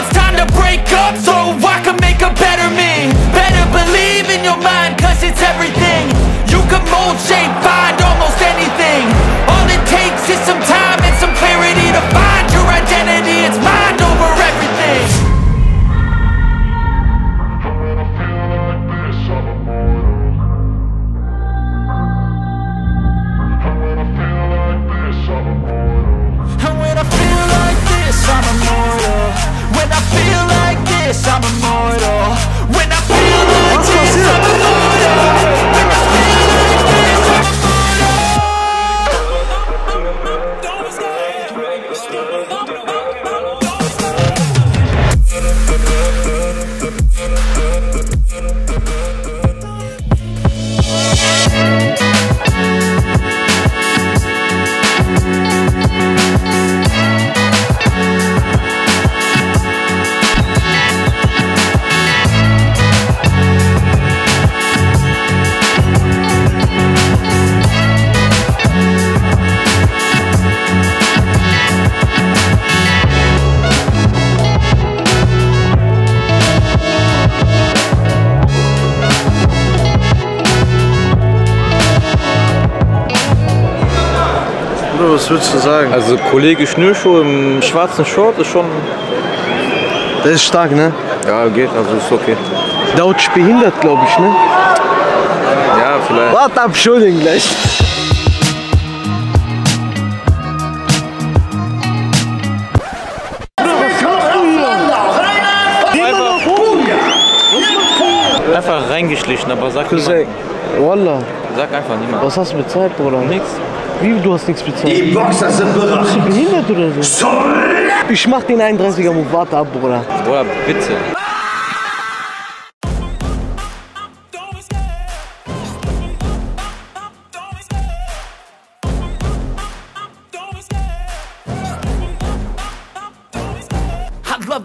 It's time to break up so I can make a better me. Better believe in your mind, cause it's everything. You can mold, shape, find almost anything. All it takes is some time and some clarity to find your identity. It's mind over everything. I'm immortal. When I feel like this, I'm immortal. When I feel like this, I'm Was würdest du sagen? Also Kollege Schnürschuh im schwarzen Short ist schon... Das ist stark, ne? Ja, geht, also ist okay. Deutsch behindert, glaube ich, ne? Ja, vielleicht. Warte ab, Entschuldigung gleich. Einfach reingeschlichen, aber sag niemand. Wallah. Sag einfach niemand. Was hast du bezahlt, Bruder? Nix. Wie, du hast nichts bezahlt? Die Boxer sind bereit. Bist du behindert oder so? Ich mach den 31er-Move, warte ab, Bruder. Bruder, bitte. Love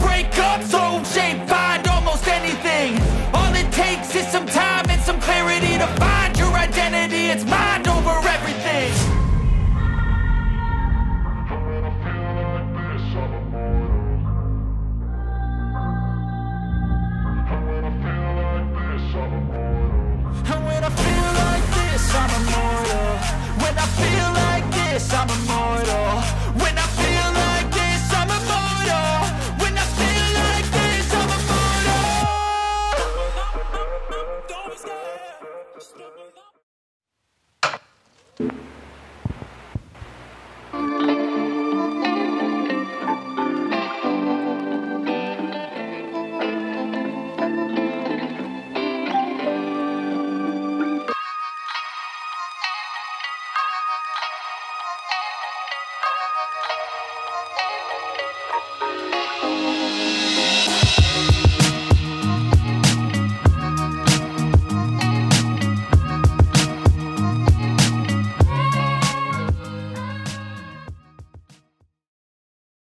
break up, so shape, find almost anything. All it takes is some time and some clarity to find your identity. It's mind over everything. And when I feel like this, I'm immortal. When I feel like this, I'm immortal. When I feel like this, I'm immortal. When I feel like this, I'm immortal.